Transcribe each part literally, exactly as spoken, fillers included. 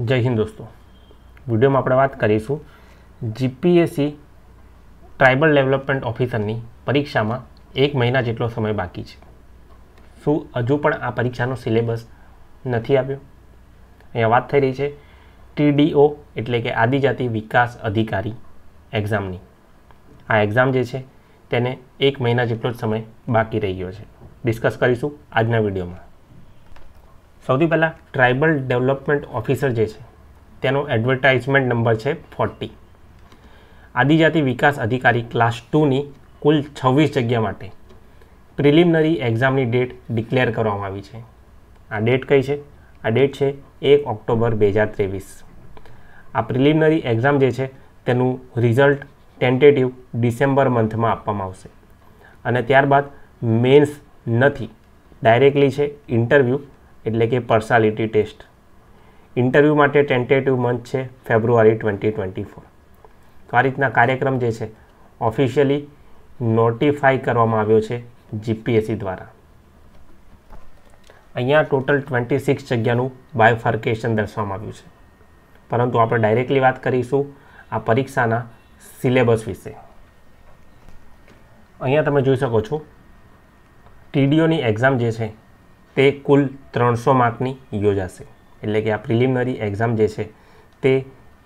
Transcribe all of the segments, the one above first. जय हिंद दोस्तों, वीडियो में આપણે વાત કરીશું जीपीएससी ट्राइबल डेवलपमेंट ऑफिसर ની પરીક્ષામાં એક મહિના જેટલો સમય બાકી છે। શું હજુ પણ આ પરીક્ષાનો સિલેબસ નથી આવ્યો? અહીંયા વાત થઈ રહી છે टीडीओ એટલે કે આદિજાતિ વિકાસ અધિકારી એક્ઝામની। આ એક્ઝામ જે છે તેને એક મહિના જેટલો જ સમય બાકી રહી ગયો છે। ડિસ્કસ કરીશું આજના વિડિયોમાં। સૌથી પહેલાં ट्राइबल डेवलपमेंट ऑफिसर जे छे तेनो एडवर्टाइजमेंट नंबर है फोर्टी। आदिजाति विकास अधिकारी क्लास टू नी कुल छवीस जग्या माटे प्रिलिमिनरी एग्जाम नी डेट डिक्लेर करवामां आवी छे। आ डेट कई है? आ डेट है एक ऑक्टोबर दो हज़ार तेवीस। आ प्रिलिमिनरी एग्जाम जे छे तेनु रिजल्ट टेन्टेटिव डिसेम्बर मंथ में आपवामां आवशे अने त्यारबाद मेन्स नथी, डायरेक्टली है इंटरव्यू एटले कि पर्सनालिटी टेस्ट। इंटरव्यू माटे टेन्टेटिव मंथ है फेब्रुआरी ट्वेंटी ट्वेंटी फोर। तो आ रीतना कार्यक्रम जे छे ऑफिशियली नोटिफाई करवामां आव्यो छे जीपीएससी द्वारा। अहींया टोटल ट्वेंटी सिक्स जग्यानुं बायफर्केशन दर्शाववामां आव्युं छे। परंतु आपणे डायरेक्टली बात करीशुं आ परीक्षाना सिलेबस विषे। अहींया तमे जोई शको छो टीडीओनी एक्जाम जे छे ते कुल त्रणसो मार्कनी योजाशे। एटले कि आ प्रिलिमिनरी एग्जाम जे छे ते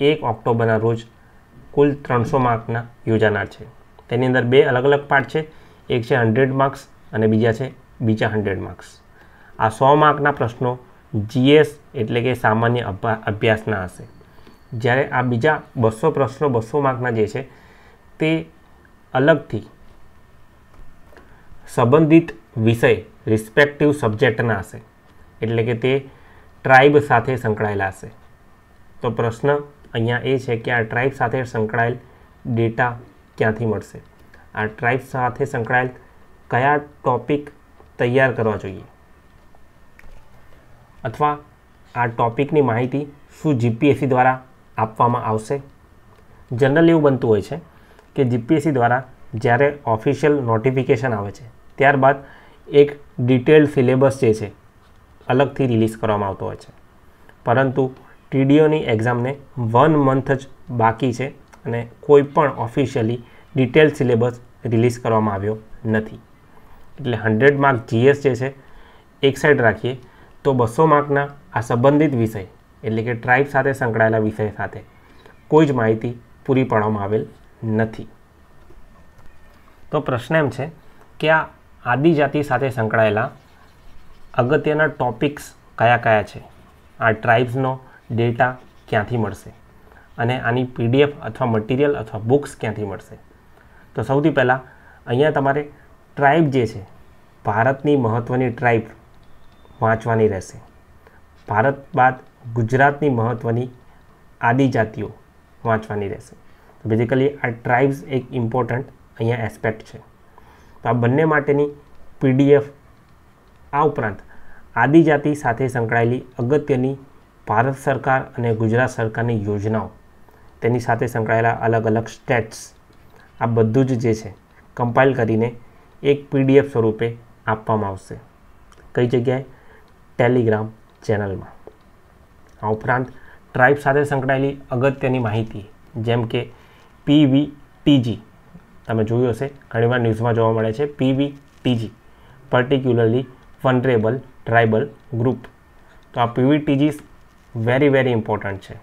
एक ऑक्टोबरना रोज कुल त्रणसो मार्कना योजानार छे। तेनी अंदर बे अलग अलग पार्ट है, एक है हंड्रेड मार्क्स अने बीजा है बीजा हंड्रेड मार्क्स। आ सौ मार्कना प्रश्नों जीएस एटले कि सामान्य अभ्यासना हशे, ज्यारे आ बीजा बस्सो प्रश्नों बस्सो मार्कना जे छे ते अलगथी संबंधित विषय रिस्पेक्टिव सब्जेक्टना हशे, एटले कि ते ट्राइब साथे संकळायेला हशे। तो प्रश्न अहींया ए छे कि आ ट्राइब साथे संकळायेल डेटा क्यांथी मळशे, आ ट्राइब साथे संकळायेल कया टॉपिक तैयार करवा जोईए, अथवा आ टॉपिकनी माहिती शुं जीपीएससी द्वारा आपवामां आवशे। जनरली एवुं बनतुं होय छे कि जीपीएससी द्वारा ज्यारे ऑफिशियल नोटिफिकेशन आवे छे त्यारबाद एक डिटेल सिलेबस जे छे अलग थी रिलीज करवामां आवतो होय छे। परंतु टीडीओनी एक्जाम ने वन मंथ ज बाकी छे अने कोई पण ऑफिशियली डिटेल सिलेबस रिलीज करवामां आव्यो नथी। एटले हंड्रेड मार्क जीएस जे छे एक साइड राखीए तो बस्सो मार्कना आ संबंधित विषय एटले कि ट्राइब साथे संकळायेला विषय साथे कोई ज माहिती पूरी पाडवामां आवेल नथी। तो प्रश्न एम छे कि आ आदिजाति साथे संकळायेला अगत्यना टॉपिक्स कया कया छे, आ ट्राइब्सनो डेटा क्यांथी मळशे अने आनी पीडीएफ अथवा मटीरियल अथवा बुक्स क्यांथी मळशे। तो सौथी पहला अहींया तमारे ट्राइब जे छे भारतनी महत्वनी ट्राइब वांचवानी रहेशे। भारत बाद गुजरातनी महत्वनी आदिजातिओ वांचवानी रहेशे। तो बेसिकली आ ट्राइब्स एक इम्पोर्टंट अहींया एस्पेक्ट है। तो आ बंने माटेनी पीडीएफ आ उपरांत आदिजाति साथे संकळायेली अगत्यनी भारत सरकार अने गुजरात सरकारनी योजनाओं तेनी साथे संकळायेला अलग अलग स्टेट्स आ बधुं ज जे छे कम्पाइल करीने एक पीडीएफ स्वरूपे आपवामां आवशे। कई जग्याए? टेलिग्राम चेनलमां। आ उपरांत ट्राइब साथे संकळायेली अगत्यनी माहिती जेम के पीवीटीजी तमे जोयुं हशे, घणीवार न्यूज़मां जोवा मळे छे PVTG particularly vulnerable tribal group. तो आ पीवीटीजी वेरी वेरी इम्पोर्टंट है।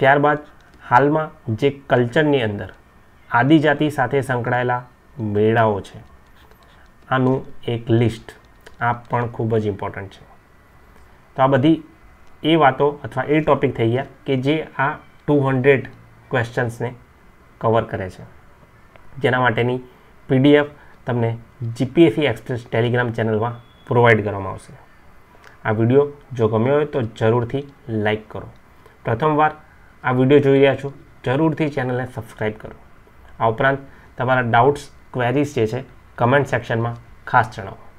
त्यारबाद हाल में जे कल्चरनी अंदर आदिजाति साथे संकळायेला मेळाओ है आनुं एक लिस्ट आ पण खूब ज इम्पोर्टंट है। तो आ बधी ए वातो अथवा ए टॉपिक थई गया कि जे आ टू हंड्रेड क्वेश्चन्स ने कवर करे छे। जेना माटेनी पीडीएफ तमने जीपीएससी एक्सप्रेस टेलिग्राम चेनल में प्रोवाइड करवामां आवशे। आ वीडियो जो गम्यो होय तो जरूर थी लाइक करो। प्रथमवार आ वीडियो जोई रह्या छो जरूर थी चेनल ने सब्सक्राइब करो। आ उपरांत तमारा डाउट्स क्वेरीज जे छे कमेंट सेक्शन में खास जणावो।